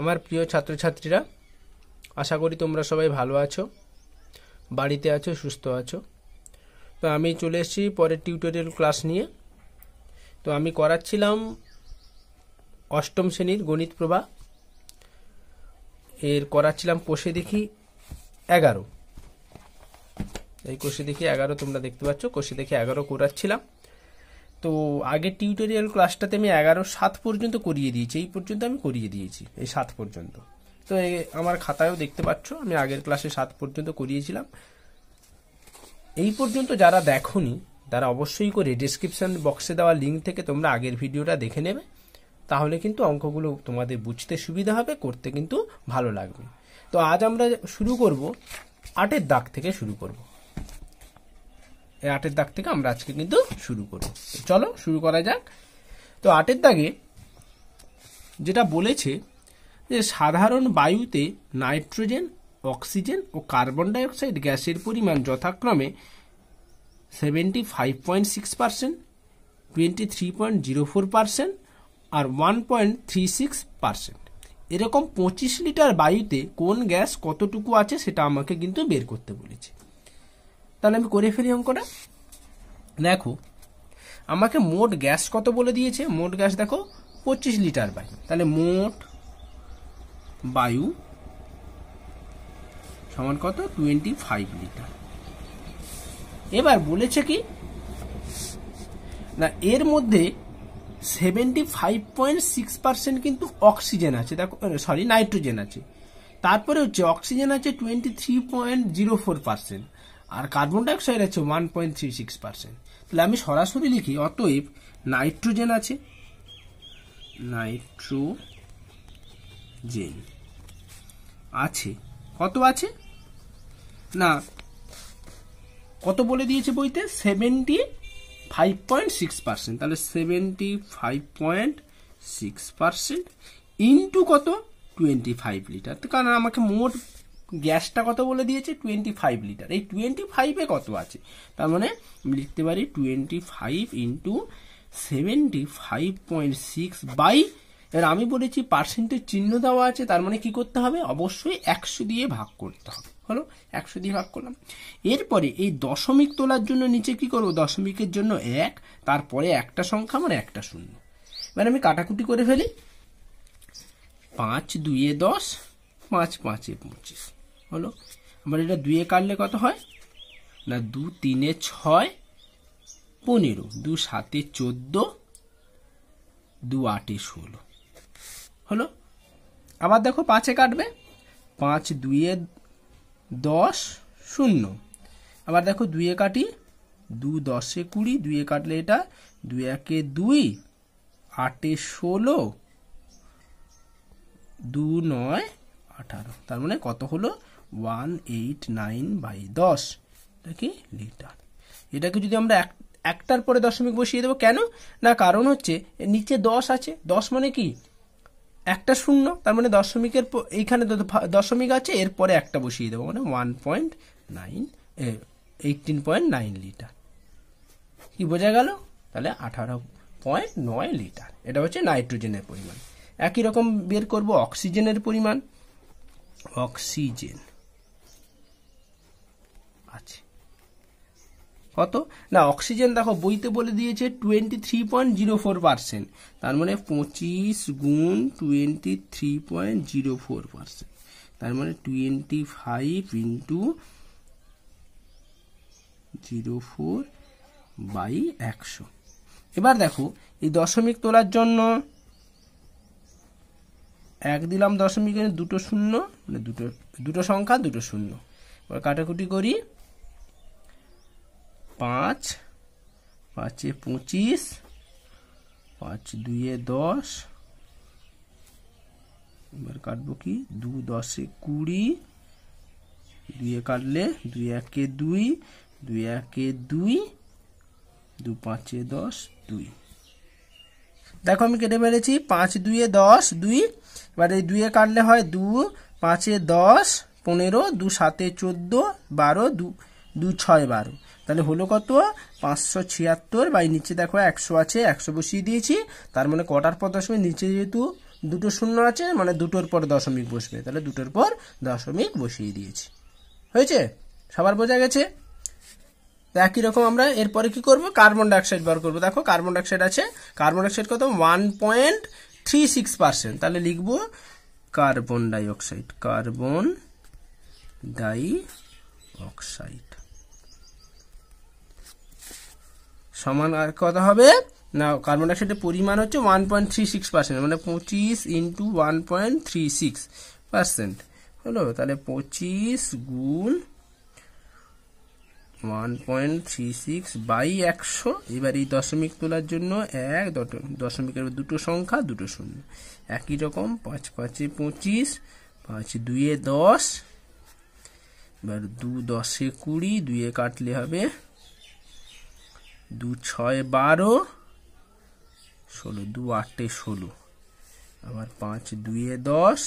আমার প্রিয় ছাত্র ছাত্রীরা আশা করি তোমরা সবাই ভালো আছো বাড়িতে আছো সুস্থ আছো তো আমি চলে এসেছি পরের টিউটোরিয়াল ক্লাস নিয়ে তো আমি করাচ্ছিলাম অষ্টম শ্রেণীর গণিত প্রভা এর করাচ্ছিলাম কোষে দেখি 11 এই কোষে দেখি 11 তোমরা দেখতে পাচ্ছ কোষে দেখি 11 করাচ্ছিলাম तो आगे টিউটোরিয়াল ক্লাসটাতে আমি 11-7 পর্যন্ত করিয়ে দিয়েছি এই পর্যন্ত আমি করিয়ে দিয়েছি এই 7 পর্যন্ত তো আমার খাতায়ও দেখতে পাচ্ছ আমি আগের ক্লাসে 7 পর্যন্ত করিয়েছিলাম এই পর্যন্ত যারা দেখোনি তারা অবশ্যই করে ডেসক্রিপশন বক্সে দেওয়া লিংক থেকে তোমরা আগের ভিডিওটা দেখে নেবে তাহলে কিন্তু অঙ্কগুলো তোমাদের বুঝতে সুবিধা হবে করতে কিন্তু ভালো লাগবে তো আজ আমরা শুরু করব 8 এর দাগ থেকে শুরু করব आठर दाग थे आज के शुरू करो चलो शुरू करा जा तो आठर दागे जेटा साधारण वायुते नाइट्रोजेन अक्सिजेन और कार्बन डाइऑक्साइड गैसेर परिमाण यथाक्रमे 75.6% 23.04% और 1.36% एरकम 25 लिटार वायुते कोन गैस कतटुकू आछे सेटा आमाके किन्तु बेर करते बोलेछे তাহলে আমি করে ফেলি অঙ্কটা দেখো আমাকে মোট গ্যাস কত বলে দিয়েছে মোট গ্যাস দেখো 25 লিটার বায়ু তাহলে মোট বায়ু সমান কত 25 লিটার এবার বলেছে কি না এর মধ্যে 75.6% কিন্তু অক্সিজেন আছে দেখো সরি নাইট্রোজেন আছে তারপরে হচ্ছে অক্সিজেন আছে 23.04% और कार्बन डाइऑक्साइड आछे 1.36% तो आमी सरासरि लिखी अतएव नाइट्रोजेन आछे नाइट्रोजेन आछे कत आछे ना कत बोले दिएछे बोइते 75.6% ताहले 75.6% इनटू कत 25 लिटार तो कारण आमाके मोट গ্যাসটা কত বলে দিয়েছে 25 লিটার এই 25 এ কত আছে তার মানে আমি লিখতে পারি 25 ইনটু 75.6 বাই এর আমি বলেছি পার্সেন্টেজ চিহ্ন দেওয়া আছে তার মানে কি করতে হবে অবশ্যই 100 দিয়ে ভাগ করতে হবে হলো 100 দিয়ে ভাগ করলাম এরপরে এই দশমিক তোলার জন্য নিচে কি করব দশমিকের জন্য 1 তারপরে একটা সংখ্যা মানে একটা শূন্য মানে আমি কাটাকুটি করে ফেলি 5 2 এ 10 5 5 এ 25 হলো আমরা এটা 2 এ কাটলে কত হয় না 2 3 এ 6 15 2 7 এ 14 2 8 এ 16 হলো আবার দেখো 5 এ কাটবে 5 2 এ 10 0 আবার দেখো 2 এ কাটি 2 10 এ 20 2 এ কাটলে এটা 2 1 এ 2 8 এ 16 2 9 18 তার মানে কত হলো 189/10 দেখি লিটার এটাকে যদি আমরা একটার পরে দশমিক বসিয়ে দেব কেন না কারণ হচ্ছে নিচে 10 আছে 10 মানে কি একটা শূন্য তার মানে দশমিকের এইখানে দশমিক আছে এর পরে একটা বসিয়ে দেব মানে 18.9 লিটার কি বোঝা গেল তাহলে 18.9 লিটার এটা হচ্ছে নাইট্রোজেনের পরিমাণ একই রকম বের করব অক্সিজেনের পরিমাণ অক্সিজেন আছে কত না অক্সিজেন দেখো বইতে বলে দিয়েছে 23.04% তার মানে 25 × 23.04% তার মানে 25 × 04/100 এবার দেখো এই দশমিক তোলার জন্য এক দিলাম দশমিকে দুটো শূন্য মানে দুটো সংখ্যা দুটো শূন্য এবার কাটাকুটি করি 5 5 এ 25 5 2 এ 10 এবার কাটবো কি 2 10 এ 20 2 এ কাটলে 2 1 এ 2 2 1 এ 2 2 5 এ 10 2 देखो हमें केटे फेले 5 2 10 2 दुई ए काटले हय 2 5 10 15 2 7 14 12 2 6 12 ताहले हलो कत 576 बाई नीचे देखो 100 आछे 100 बसिए दिएछि तार माने कटार पदार्थ नीचे जेहेतु দুটো শূন্য আছে মানে দুটোর পর দশমিক বসবে, তাহলে দুটোর পর দশমিক বসিয়ে দিয়েছি। হয়েছে, সবার বোঝা গেছে। একই রকম আমরা এরপরে কি করব, কার্বন ডাইঅক্সাইড বার করব। দেখো কার্বন ডাইঅক্সাইড আছে, কার্বন ডাইঅক্সাইড কত, 1.36%, তাহলে লিখব কার্বন ডাইঅক্সাইড, কার্বন ডাইঅক্সাইড সমান আর কত হবে না, কার্বন ডাইঅক্সাইডের পরিমাণ হচ্ছে 1.36%, মানে 25 × 1.36% হলো, তাহলে 25 × 1.36/100। এবার এই দশমিক তোলার জন্য এক দশমিকের দুটো সংখ্যা দুটো শূন্য, একই রকম 5 × 5 = 25, 5 × 2 = 10, এবার 2 × 10 = 20, 2 কাটলে হবে 2 × 6 = 12, 16 2 × 8 = 16, আবার 5 × 2 = 10,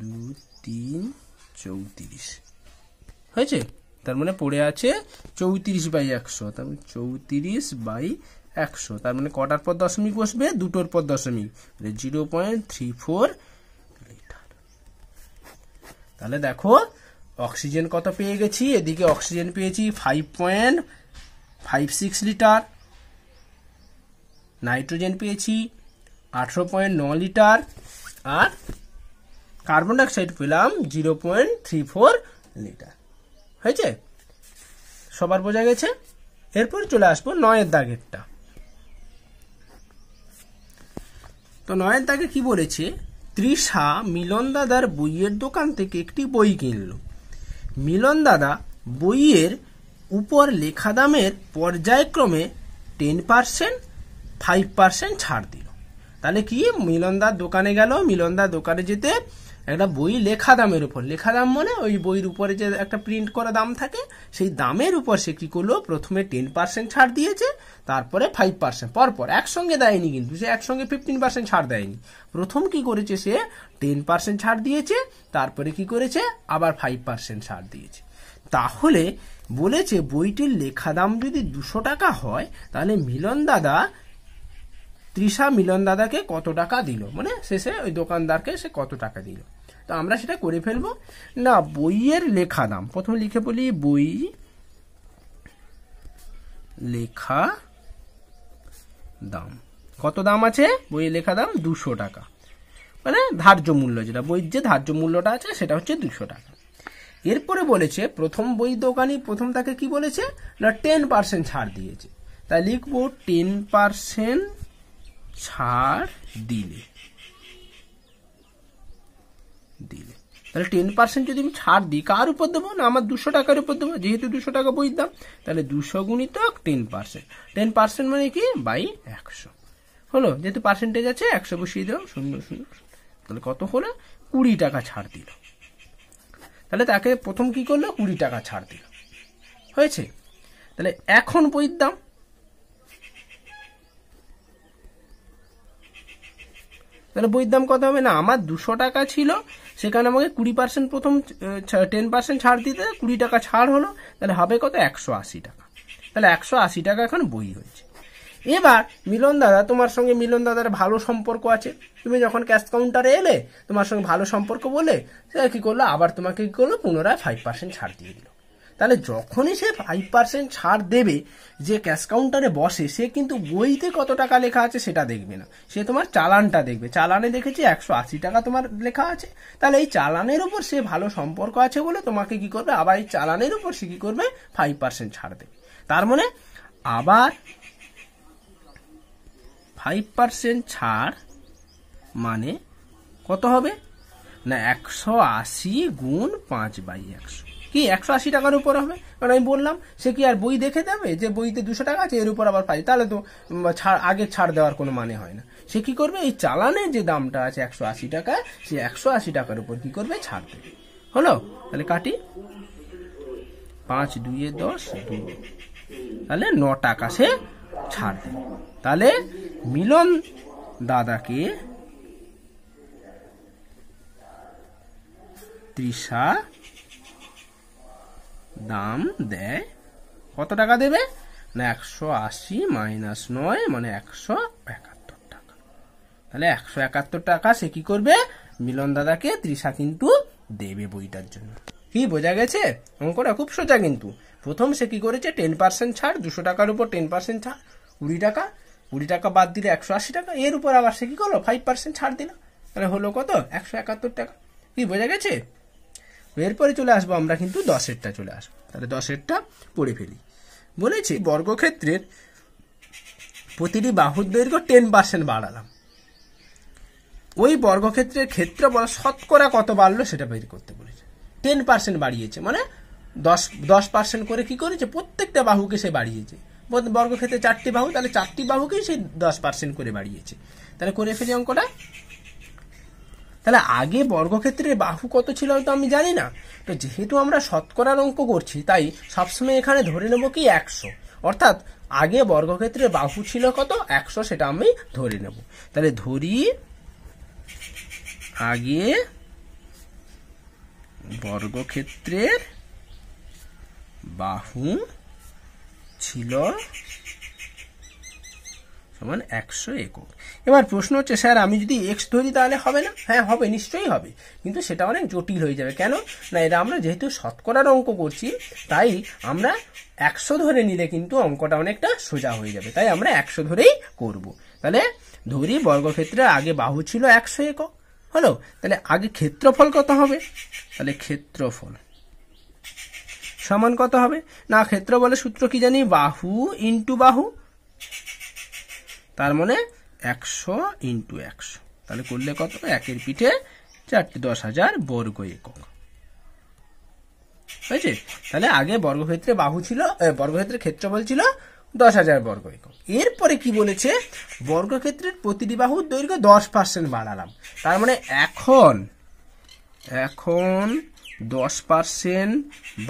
2 × 3 = 34। হয়েছে, তার মানে পড়ে আছে 34/100, তার মানে 34/100, তার মানে কটার পর দশমিক বসবে, দুটোর পর দশমিক, 0.34 লিটার। তাহলে দেখো অক্সিজেন কত পেয়ে গেছি, এদিকে অক্সিজেন পেয়েছি 5.56 লিটার, নাইট্রোজেন পেয়েছি 18.9 লিটার, আর কার্বন ডাইঅক্সাইড পেলাম 0.34 লিটার। হয়েছে, সবার বোঝা গেছে। এরপর চলে আসবো 9-এর দাগেরটা। তো 9-এর দাগে কি বলেছে, তৃষা মিলন দাদার বইয়ের দোকান থেকে একটি বই কিনল। মিলন দাদা বইয়ের উপর লেখা দামের পর্যায়ক্রমে 10%, 5% ছাড় দিল। তাহলে কি, মিলনদার দোকানে গেল, মিলনদার দোকানে যেতে একটা বই লেখা দামের উপর, লেখা দাম মানে ওই বইয়ের উপরে যে একটা প্রিন্ট করা দাম থাকে সেই দামের উপর সে কি করলো, প্রথমে 10% ছাড় দিয়েছে, তারপরে 5% পরপর একসঙ্গে দেয়নি, কিন্তু সে একসঙ্গে 15% ছাড় দেয়নি। প্রথম কি করেছে, সে 10% ছাড় দিয়েছে, তারপরে কি করেছে আবার 5% ছাড় দিয়েছে। তাহলে বলেছে বইটির লেখা দাম যদি 200 টাকা হয়, তাহলে তৃষা মিলন দাদাকে কত টাকা দিল, মানে শেষে ওই দোকানদারকে সে কত টাকা দিল। তো আমরা সেটা করে ফেলবো না, বইয়ের লেখা দাম প্রথমে লিখে বলি, বই লেখা দাম কত দাম আছে, বইয়ের লেখা দাম 200 টাকা, মানে ধার্য মূল্য, যেটা বইয়ের যে ধার্য মূল্যটা আছে সেটা হচ্ছে 200 টাকা। এরপরে বলেছে প্রথম বই দোকানি প্রথম তাকে কি বলেছে না, 10% ছাড় দিয়েছে, তাই লিখবো 10% ছাড় দিলে, তাহলে 10% যদি আমি ছাড় দিই কার উপর দেবো না, আমার 200 টাকার উপর দেবো, যেহেতু 200 টাকা বইয়ের দাম, তাহলে 200 × 10% মানে কি 100 হলো, যেহেতু পার্সেন্টেজ আছে 100 বসিয়ে দাও, 0 0, তাহলে কত হলো, 20 টাকা ছাড় দিল। তাহলে তাকে প্রথম কি করলো, 20 টাকা ছাড় দিল। হয়েছে, তাহলে এখন বইয়ের দাম, তাহলে বইয়ের দাম কত হবে না, আমার 200 টাকা ছিল, সেখানে আমাকে 20% প্রথম 10% ছাড় দিতে 20 টাকা ছাড় হলো, তাহলে হবে কত 180 টাকা, তাহলে 180 টাকা এখন বই হয়েছে। এবার মিলন দাদা, তোমার সঙ্গে মিলন দাদার ভালো সম্পর্ক আছে, তুমি যখন ক্যাশ কাউন্টারে এলে তোমার সঙ্গে ভালো সম্পর্ক বলে সে কি করলো, আবার তোমাকে কি করলো, পুনরায় 5% ছাড় দিয়ে দিল। তাহলে যখনই সে 5% ছাড় দেবে, যে ক্যাশ কাউন্টারে বসে সে কিন্তু বইতে কত টাকা লেখা আছে সেটা দেখবে না, সে তোমার চালানটা দেখবে, চালানে দেখেছে 180 টাকা তোমার লেখা আছে, তাহলে এই চালানের উপর সে ভালো সম্পর্ক আছে বলে তোমাকে কি করবে, আবার এই চালানের উপর সে কি করবে 5% ছাড় দেবে, তার মানে আবার 5% ছাড় মানে কত হবে না, 180 × 5/100, কি 180 টাকার উপর হবে, কারণ আমি বললাম সে কি আর বই দেখে দেবে যে বইতে 200 টাকা আছে, এর উপর আবার 5, তাহলে তো আগে ছাড় দেওয়ার কোনো মানে হয় না। সে কি করবে, এই চালানের যে দামটা আছে 180 টাকা, সে 180 টাকার উপর কি করবে ছাড় দেবে। হলো, তাহলে কাটি, 5 × 2 = 10, তাহলে 9 টাকা সে ছাড় দেবে। তাহলে মিলন দাদাকে তৃষা দাম দেয় কত টাকা দেবে না, 180 - 9 মানে 171 টাকা। তাহলে 171 টাকা সে কি করবে, মিলন দাদাকে তৃষা কিন্তু দেবে বইটার জন্য। কি বোঝা গেছে? অঙ্কটা খুব সোজা কিন্তু। প্রথম সে কি করেছে, 10% ছাড়, 200 টাকার উপর 10% ছাড় 20 টাকা, 20 টাকা বাদ দিলে 180 টাকা, এর উপর আবার সে কি করলো 5% ছাড় দিল, তাহলে হলো কত 171 টাকা। কি বোঝা গেছে? এরপরে চলে আসবো আমরা কিন্তু 10এরটা চলে আসবো, তাহলে 10এরটা পড়ে ফেলি। বলেছি বর্গক্ষেত্রের প্রতিটি বাহুর দৈর্ঘ্য 10% বাড়ালাম, ওই বর্গক্ষেত্রের ক্ষেত্রফল শতকরা কত বাড়লো সেটা বের করতে বলেছে। 10% বাড়িয়েছে মানে 10% করে কি করেছে, প্রত্যেকটা বাহুকে সে বাড়িয়েছে। বর্গক্ষেত্রে 4টি বাহু, তাহলে 4টি বাহুকেই সে 10% করে বাড়িয়েছে। তাহলে করে ফেলি অঙ্কটা। তাহলে আগে বর্গক্ষেত্রের বাহু কত ছিল তো আমি জানি না, তো যেহেতু আমরা শতকরার অঙ্ক করছি তাই সবসময় এখানে ধরে নেব কি 100, অর্থাৎ আগে বর্গক্ষেত্রের বাহু ছিল কত 100, সেটা আমি ধরে নেব। তাহলে ধরি আগে বর্গক্ষেত্রের বাহু ছিল সমান 100 একক। এবার প্রশ্ন হচ্ছে স্যার আমি যদি এক্স ধরি তাহলে হবে না? হ্যাঁ হবে, নিশ্চয়ই হবে, কিন্তু সেটা অনেক জটিল হয়ে যাবে। কেন না, এটা আমরা যেহেতু শতকরার অঙ্ক করছি তাই আমরা 100 ধরে নিলে কিন্তু অঙ্কটা অনেকটা সোজা হয়ে যাবে, তাই আমরা 100 ধরেই করব। তাহলে ধরি বর্গক্ষেত্রে আগে বাহু ছিল 100 একক, হলো। তাহলে আগে ক্ষেত্রফল কত হবে, তাহলে ক্ষেত্রফল সমান কত হবে না, ক্ষেত্রফলের সূত্র কি জানি, বাহু ইন্টু বাহু, তার মানে 100 ইন্টু 100, তাহলে করলে কত 1 এর পিঠে 4, 10,000 বর্গ একক। বুঝেছে? তাহলে আগে বর্গক্ষেত্রে বাহু ছিল, বর্গক্ষেত্রের ক্ষেত্রফল ছিল 10,000 বর্গ একক। এরপরে কি বলেছে, বর্গক্ষেত্রের প্রতিটি বাহুর দৈর্ঘ্য 10% বাড়ালাম, তার মানে এখন 10%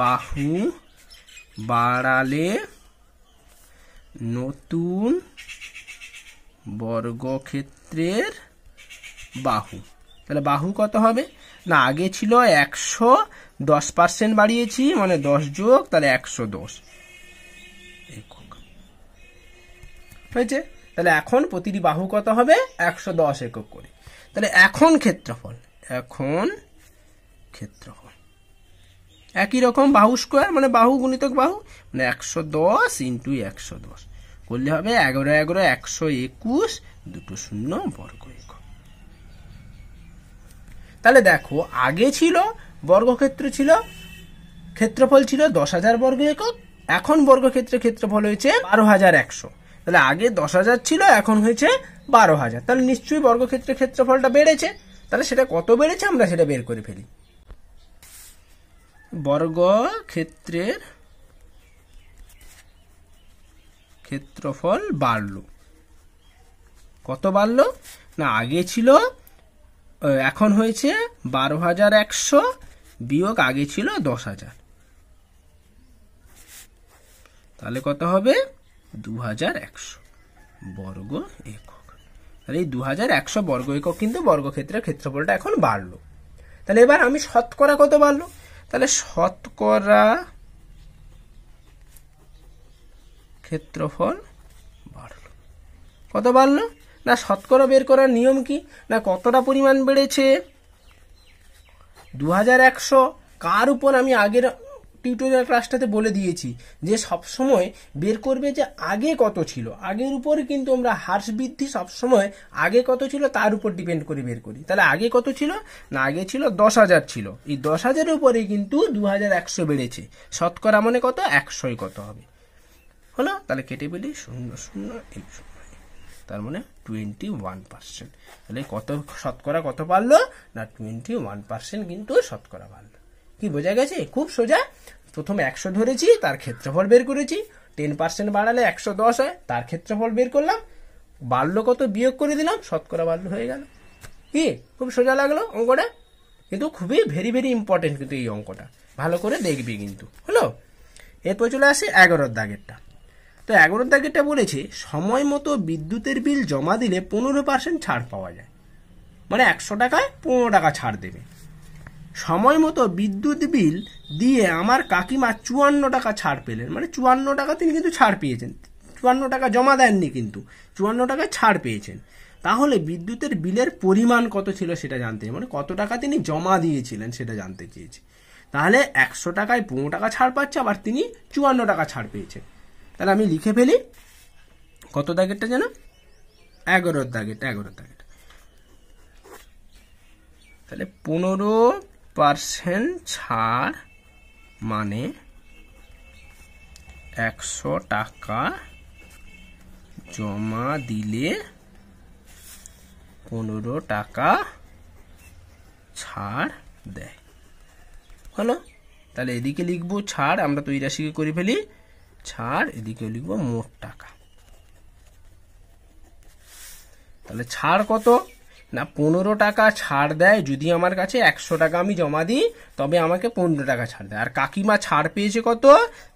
বাহু বাড়ালে নতুন বর্গক্ষেত্রের বাহু, তাহলে বাহু কত হবে না, আগে ছিল 100, 10% বাড়িয়েছি মানে 10 যোগ, তাহলে 110 একক। হয়েছে? তাহলে এখন প্রতিটি বাহু কত হবে 110 একক করে। তাহলে এখন ক্ষেত্রফল, একই রকম বাহু স্কোয়ার মানে বাহু গুণিতক বাহু, মানে 110 ইন্টু 110, করলে হবে 11 11 121, 2 0 বর্গ একক। তাহলে দেখো আগে ছিল বর্গক্ষেত্র ছিল, ক্ষেত্রফল ছিল 10,000 বর্গ একক, এখন বর্গক্ষেত্রের ক্ষেত্রফল হয়েছে 12,100। তাহলে আগে 10,000 ছিল, এখন হয়েছে 12,000, তাহলে নিশ্চয়ই বর্গক্ষেত্রের ক্ষেত্রফলটা বেড়েছে। তাহলে সেটা কত বেড়েছে আমরা সেটা বের করে ফেলি। বর্গক্ষেত্রের ক্ষেত্রফল বাড়লো, কত বাড়লো না, আগে ছিল, এখন হয়েছে 12,100 বিয়োগ আগে ছিল 10,000, তাহলে কত হবে 2,100 বর্গ একক। তাহলে এই 2,100 বর্গ একক কিন্তু বর্গক্ষেত্রের ক্ষেত্রফলটা এখন বাড়লো। তাহলে এবার আমি শতকরা কত বাড়লো, তাহলে শতকরা ক্ষেত্রফল বাড়ল, কত বাড়লো না, শতকরা বের করার নিয়ম কি না, কতটা পরিমাণ বেড়েছে 2,100, কার উপর আমি আগের টিউটোরিয়াল ক্লাসটাতে বলে দিয়েছি যে সবসময় বের করবে যে আগে কত ছিল, আগের উপর কিন্তু আমরা হ্রাস বৃদ্ধি সবসময় আগে কত ছিল তার উপর ডিপেন্ড করে বের করি। তাহলে আগে কত ছিল না, আগে ছিল 10,000 ছিল, এই 10,000-এর উপরেই কিন্তু 2,100 বেড়েছে, শতকরা মানে কত 100ই কত হবে, হলো। তাহলে কেটে পেলি 0 0 1 0, তার মানে 21%। তাহলে কত শতকরা কত পারলো না 21% কিন্তু শতকরা পারলো। কি বোঝা গেছে? খুব সোজা। প্রথম 100 ধরেছি, তার ক্ষেত্রফল বের করেছি, 10% বাড়ালে 110 হয়, তার ক্ষেত্রফল বের করলাম, বাড়লো কত বিয়োগ করে দিলাম, শতকরা বাড়লো, হয়ে গেল। কি খুব সোজা লাগলো অঙ্কটা? কিন্তু খুবই ভেরি ইম্পর্টেন্ট কিন্তু এই অঙ্কটা, ভালো করে দেখবি কিন্তু, হলো। এরপর চলে আসে 11 দাগেরটা। তো 11 দাগেরটা বলেছে সময় মতো বিদ্যুতের বিল জমা দিলে 15% ছাড় পাওয়া যায়, মানে 100 টাকায় 15 টাকা ছাড় দেবে। সময় মতো বিদ্যুৎ বিল দিয়ে আমার কাকিমা 54 টাকা ছাড় পেলেন, মানে 54 টাকা তিনি কিন্তু ছাড় পেয়েছেন, 54 টাকা জমা দেননি কিন্তু 54 টাকা ছাড় পেয়েছেন। তাহলে বিদ্যুতের বিলের পরিমাণ কত ছিল সেটা জানতে মানে কত টাকা তিনি জমা দিয়েছিলেন সেটা জানতে চেয়েছি। তাহলে ১০০ টাকায় ১৫ টাকা ছাড় পাচ্ছে, আবার তিনি ৫৪ টাকা ছাড় পেয়েছেন। তাহলে আমি লিখে ফেলি কত দাগেরটা জানো, ১১ দাগেরটা। ১১ দাগেরটা তাহলে ১৫% ছাড় মানে ১০০ টাকা জমা দিলে ১৫ টাকা ছাড় দেয়। হলো, তাহলে এদিকে লিখবো ছাড়, আমরা তো এই রাশিকে করে ফেলি ছাড়, এদিকে লিখবো মোট টাকা। তাহলে ছাড় কত না ১৫ টাকা ছাড় দেয়। যদি আমার কাছে ১০০ টাকা আমি জমা দিই তবে আমাকে ১৫ টাকা ছাড় দেয়। আর কাকিমা ছাড় পেয়েছে কত,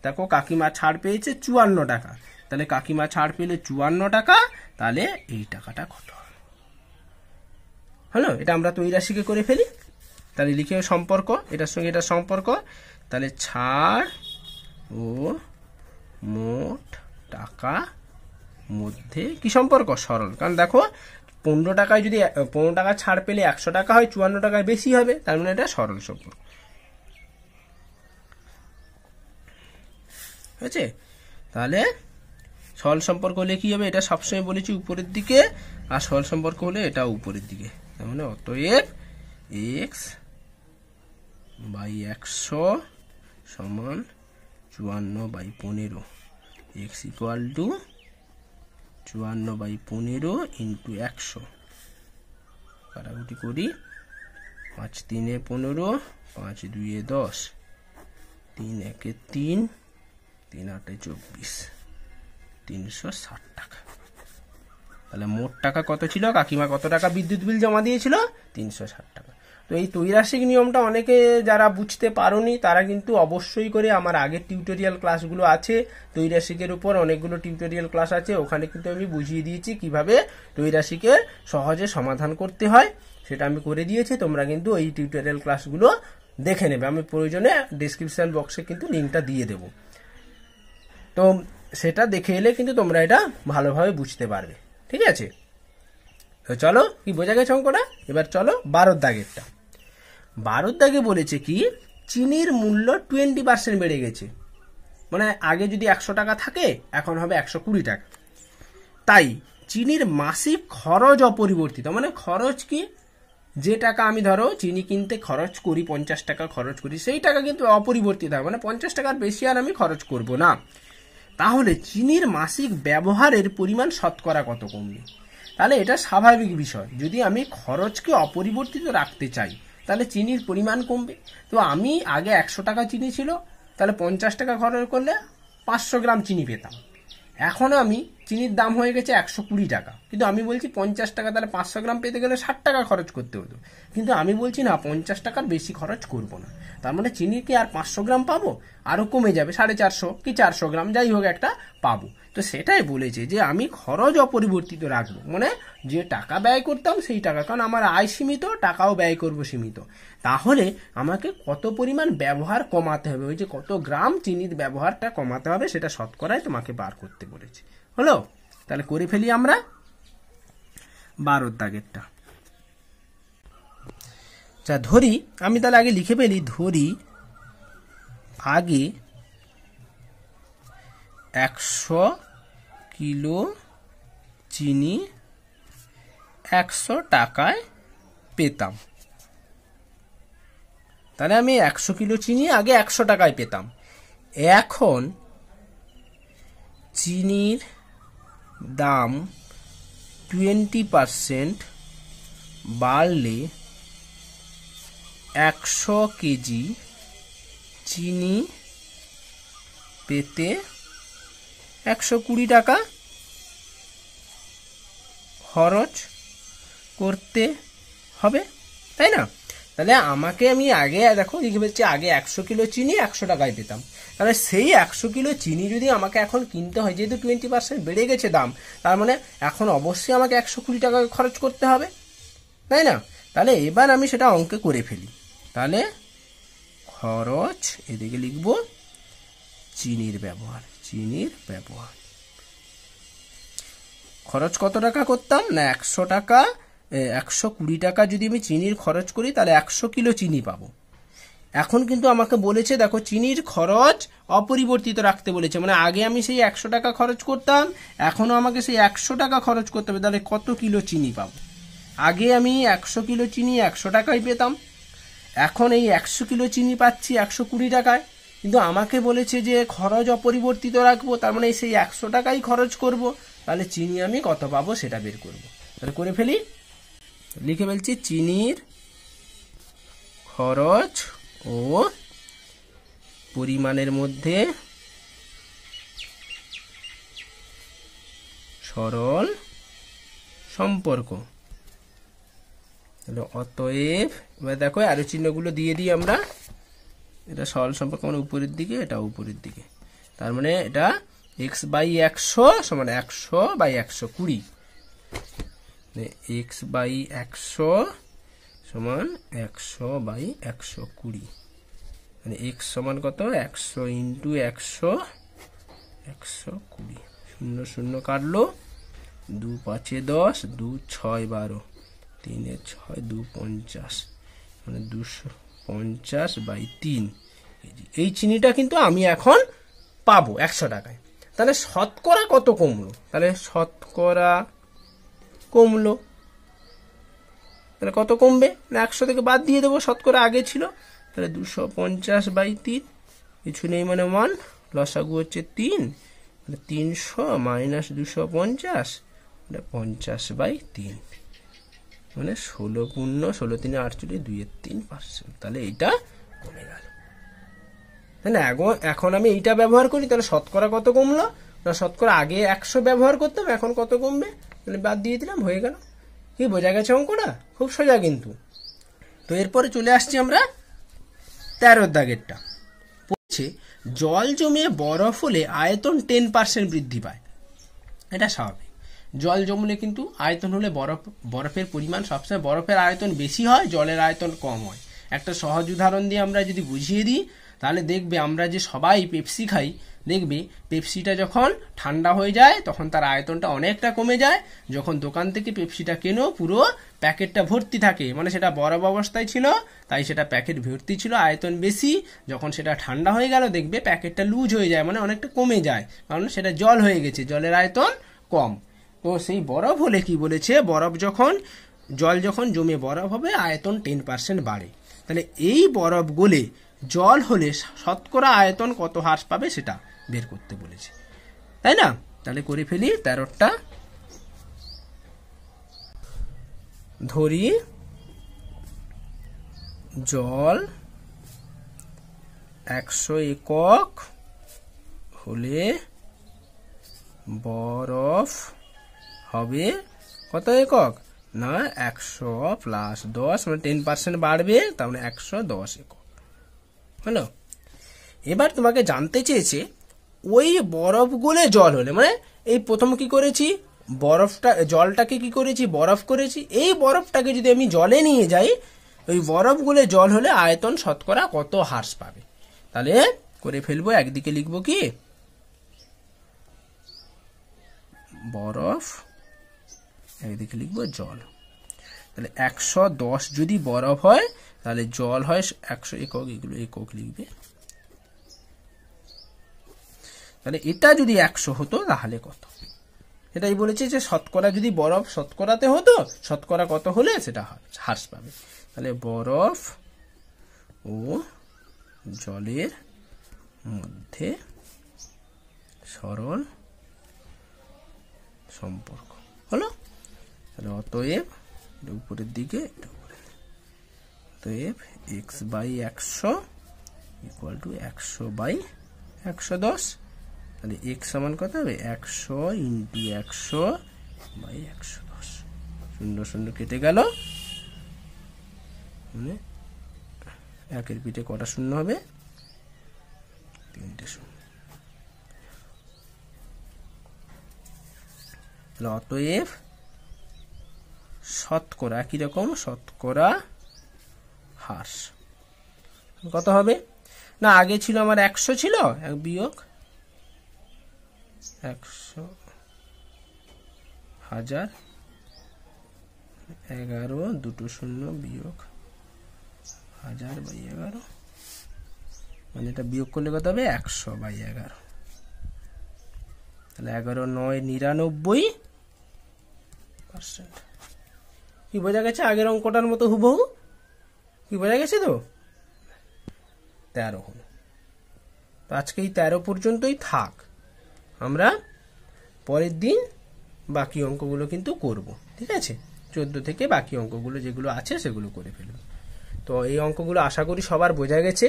দেখো কাকিমা ছাড় পেয়েছে ৫৪ টাকা। তাহলে কাকিমা ছাড় পেলে ৫৪ টাকা, তাহলে এই টাকাটা কত হলো। এটা আমরা তো এই রাশিকে করে ফেলি। তাহলে লিখে সম্পর্ক, এটার সঙ্গে এটার সম্পর্ক। তাহলে ছাড় ও মোট টাকা মধ্যে কি সম্পর্ক, সরল। কারণ দেখো ১৫ টাকায় যদি ১৫ টাকা ছাড় পেলে ১০০ টাকা হয়, ৫৪ টাকায় বেশি হবে, তার মানে এটা সরল সম্পর্ক। ঠিক আছে, তাহলে সরল সম্পর্ক হলে কি হবে, এটা সবসময় বলেছি উপরের দিকে, আর সরল সম্পর্ক হলে এটা উপরের দিকে। তার মানে অতএব x বাই ১০০ সমান ৫৪ by ১৫, x equal to ৫৪ by ১৫ into ১০০। কাটাকুটি করি, ৫ ৩ ১৫, ৫ ২ ১০, ৩ ১ ৩, ৩ ৮ ২৪, ৩৬০ টাকা। তাহলে মোট টাকা কত ছিল, কাকিমা কত টাকা বিদ্যুৎ বিল জমা দিয়েছিল, ৩৬০ টাকা। তো এই ত্রৈরাশিক নিয়মটা অনেকে যারা বুঝতে পারোনি তারা কিন্তু অবশ্যই করে, আমার আগের টিউটোরিয়াল ক্লাসগুলো আছে ত্রৈরাশিকের উপর, অনেকগুলো টিউটোরিয়াল ক্লাস আছে, ওখানে কিন্তু আমি বুঝিয়ে দিয়েছি কিভাবে ত্রৈরাশিকে সহজে সমাধান করতে হয়, সেটা আমি করে দিয়েছি। তোমরা কিন্তু এই টিউটোরিয়াল ক্লাসগুলো দেখে নেবে, আমি প্রয়োজনে ডেসক্রিপশন বক্সে কিন্তু লিঙ্কটা দিয়ে দেব, তো সেটা দেখে এলে কিন্তু তোমরা এটা ভালোভাবে বুঝতে পারবে। ঠিক আছে, তো চলো কি বোঝা গেছে অঙ্কটা। এবার চলো ১২ দাগেরটা। ১২ দাগে বলেছে কি চিনির মূল্য 20% বেড়ে গেছে, মানে আগে যদি ১০০ টাকা থাকে এখন হবে ১২০ টাকা। তাই চিনির মাসিক খরচ অপরিবর্তিত, মানে খরচ কি, যে টাকা আমি ধরো চিনি কিনতে খরচ করি ৫০ টাকা খরচ করি, সেই টাকা কিন্তু অপরিবর্তিত হয়, মানে ৫০ টাকার বেশি আর আমি খরচ করব না। তাহলে চিনির মাসিক ব্যবহারের পরিমাণ শতকরা কত কমবে। তাহলে এটা স্বাভাবিক বিষয়, যদি আমি খরচকে অপরিবর্তিত রাখতে চাই তাহলে চিনির পরিমাণ কমবে। তো আমি আগে ১০০ টাকা চিনি ছিল, তাহলে ৫০ টাকা খরচ করলে ৫০০ গ্রাম চিনি পেতাম। এখন আমি চিনির দাম হয়ে গেছে ১২০ টাকা, কিন্তু আমি বলছি ৫০ টাকা, তাহলে ৫০০ গ্রাম পেতে গেলে ৬০ টাকা খরচ করতে হতো, কিন্তু আমি বলছি না ৫০ টাকার বেশি খরচ করব না। তার মানে চিনি কি আর ৫০০ গ্রাম পাবো, আরও কমে যাবে ৪৫০ কি ৪০০ গ্রাম যাই হোক একটা পাবো। তো সেটাই বলেছে যে আমি খরচ অপরিবর্তিত রাখবো, মানে যে টাকা ব্যয় করতাম সেই টাকা, কারণ আমার আয় সীমিত, টাকাও ব্যয় করব সীমিত। তাহলে আমাকে কত পরিমাণ ব্যবহার কমাতে হবে, ওই যে কত গ্রাম চিনির ব্যবহারটা কমাতে হবে, সেটা শতকরায় তোমাকে বার করতে বলেছে। হলো, তাহলে করে ফেলি আমরা ১২ দাগেরটা। যা ধরি আমি, তাহলে আগে লিখে ফেলি, ধরি আগে ১০০ কিলো চিনি ১০০ টাকায় পেতাম, তাহলে আমি ১০০ কিলো চিনি আগে ১০০ টাকায় পেতাম। এখন চিনির দাম 20% বাড়লে ১০০ কেজি চিনি পেতে ১২০ টাকা খরচ করতে হবে, তাই না। তাহলে আমাকে, আমি আগে দেখো লিখে বলছি আগে ১০০ কিলো চিনি ১০০ টাকায় পেতাম, তাহলে সেই ১০০ কিলো চিনি যদি আমাকে এখন কিনতে হয়, যেহেতু 20% বেড়ে গেছে দাম, তার মানে এখন অবশ্যই আমাকে ১২০ টাকা খরচ করতে হবে, তাই না। তাহলে এবার আমি সেটা অঙ্কে করে ফেলি। তাহলে খরচ, এদিকে লিখব চিনির ব্যবহার, চিনির ব্যবহার खरच कत टाका करताम ना 100 टाका 120 टाका जोदि आमि चिनिर खरच करी ताहले 100 किलो चिनि पाबो। एखन किन्तु आमाके बोलेछे देखो चिनिर खरच अपरिवर्तित राखते बोलेछे माने आगे आमि सेई 100 टाका खरच करताम एखनो आमाके सेई 100 टाका खरच करते होबे ताहले कत किलो चिनि पाबो। आगे आमि 100 किलो चिनि 100 टाकाय पेताम एखन एई 100 किलो चिनि पाচ্ছি 120 টাকায় কিন্তু আমাকে বলেছে যে খরচ অপরিবর্তিত রাখবো তার মানে সেই 100 টাকাই খরচ করব তাহলে চিনি আমি কত পাবো সেটা বের করব। তাহলে করে ফেলি লিখে ফেলছি চিনির খরচ ও পরিমাণের মধ্যে সরল সম্পর্ক। তাহলে অতএব এবার দেখো আর চিহ্নগুলো দিয়ে দিই আমরা এটা সরল সম্পর্ক মানে উপরের দিকে এটা উপরের দিকে তার মানে এটা x বাই 100 সমান 100 বাই 120 মানে x বাই 100 সমান 100 বাই 120 মানে x সমান কত 100 ইনটু 100 120 শূন্য শূন্য কাটলো 2 5 10 2 6 12 3 6 2 50 মানে 200 50 बाई 3 ये चिनिटा किन्तु आमी एखन पाबो 100 टाकाय ताहले शतकरा कत कमलो ताहले शतकरा कमलो ताहले कत कमबे ना 100 थेके बाद दिए देबो शतकरा आगे छिलो ताहले 250 बाई 3 किछु नेই माने 1 लसागु हच्छे 3 মানে 300 माइनस 250 মানে 50 बाई 3 मैंने 16 तीन 48 2 3 5% कमे गल एखन एटा व्यवहार करी ताहले शतकरा कत कमलो ना शतकरा आगे 100 व्यवहार करताम एखन कत कमबे ताहले बाद दिए दिलाम हये गेल कि बोझा गेछे अंकटा खूब सोजा किन्तु। तो एरपर चले आसछि आमरा 13 दागेरटा पड़छे जल जमे बरफ होले आयतन 10% बृद्धि पाय एटा स्वाभाविक जल जमले किन्तु आयतन होले बरफ बरफेर परिमाण सब समय बरफेर आयतन बेशी हय जलेर आयतन कम हय। एकटा सहज उदाहरण दिये आमरा जोदि बुझिये दिई ताहले देखबे आमरा जे सबाई पेपसि खाई देखबे पेपसिटा जखन ठंडा हये जाय तखन तार आयतनटा अनेकटा कमे जाय जखन दोकान थेके पेपसिटा केनो पुरो पैकेटटा भर्ती थाके माने सेटा बरफ अवस्थाय छिलो ताई सेटा पैकेट भर्ती छिलो आयतन बेशी जखन सेटा ठंडा हये गेल देखबे पैकेटटा लूज हये जाय माने अनेकटा कमे जाय कारण सेटा जल हये गेछे जलेर आयतन कम। तो से बरफ होले कि बोलेछे बरफ जखन जल जखन जमे बरफ होबे आयतन 10% बाड़े ताहले एई बरफ गले जल होले शतकरा आयतन कत ह्रास पाबे सेटा बेर करते बोलेछे ताई ना। ताहले करे फेली 13टा धरी जल 100 एकक होले बरफ कत एकक ना 100 प्लस 10 मैं 10% बाढ़े तब 110 एकक हलो। एबार तुम्हें जानते चेयेछे ओई बरफ गले जल होले माने प्रथम कि करेछि बरफटा जलटाके कि करेछि बरफ करेछि एई बरफटाके जोदि आमि जले निये जाई ओई बरफ गले जल होले आयतन शतकरा कत ह्रास पाबे ताहले करे फेलबो एकदिके लिखबो कि बरफ एकदि लिखब जल 110 जो बरफ है ताहले जल है 100 एकक एगुलो एकक लिखबे ताहले एटा जोदि 100 हतो ताहले कत एटाई बोलेछे जे शतकरा जोदि बरफ शतकराते हतो शतकरा कत होले सेटा ह्रास पाबे ताहले बरफ ओ जलेर मध्य सरल सम्पर्क हलो। अतएव ऊपर दिखे अतएव x by 100 equal to 100 by 110 x समान कत होबे 100 इंटू 100 बाई 110 शून्य शून्य केटे गेल माने एकेर पीठे कटा शून्य होबे 3टे शून्य अतएव शतकरा कि रकम शतकरा ह्रास कत होबे ना आगे छिलो आमार 100 छिलो एक बियोग 100 हजार एगारो दुटो शून्य वियोग हजार बारो मैं वियोग कर ले कत हो एकशो बारो তাহলে 11.99% কি বোঝা গেছে আগের অঙ্কটার মতো হুবহু কি বোঝা গেছে তো 13 হলো তো আজকে এই 13 পর্যন্তই থাক আমরা পরের দিন বাকি অঙ্কগুলো কিন্তু করব ঠিক আছে 14 থেকে বাকি অঙ্কগুলো যেগুলো আছে সেগুলো করে ফেলব তো এই অঙ্কগুলো আশা করি সবার বোঝা গেছে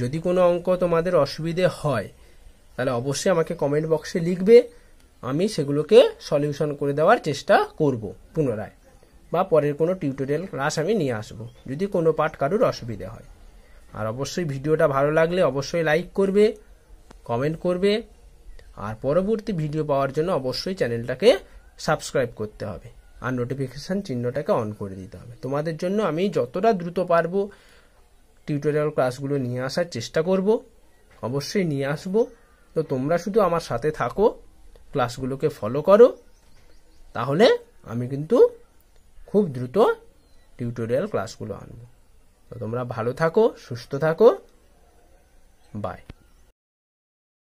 যদি কোনো অঙ্ক তোমাদের অসুবিধা হয় তাহলে অবশ্যই আমাকে কমেন্ট বক্সে লিখবে আমি সেগুলোকে সলিউশন করে দেওয়ার চেষ্টা করব পুনরায় বা পরের কোনো টিউটোরিয়াল ক্লাস আমি নিয়ে আসব যদি কোনো পার্ট কারোর অসুবিধা হয় আর অবশ্যই ভিডিওটা ভালো লাগলে অবশ্যই লাইক করবে কমেন্ট করবে আর পরবর্তী ভিডিও পাওয়ার জন্য অবশ্যই চ্যানেলটাকে সাবস্ক্রাইব করতে হবে আর নোটিফিকেশন চিহ্নটাকে অন করে দিতে হবে তোমাদের জন্য আমি যতটা দ্রুত পারবো টিউটোরিয়াল ক্লাসগুলো নিয়ে আসার চেষ্টা করব অবশ্যই নিয়ে আসব तो तुम्हरा शुद्ध आमार साथे थाको क्लासगुलो के फॉलो करो ताहोले आमी किन्तु खूब द्रुत टिउटोरियल क्लासगुलो आनबो तो तुम्हरा भालो थाको सुस्थ थाको बाय।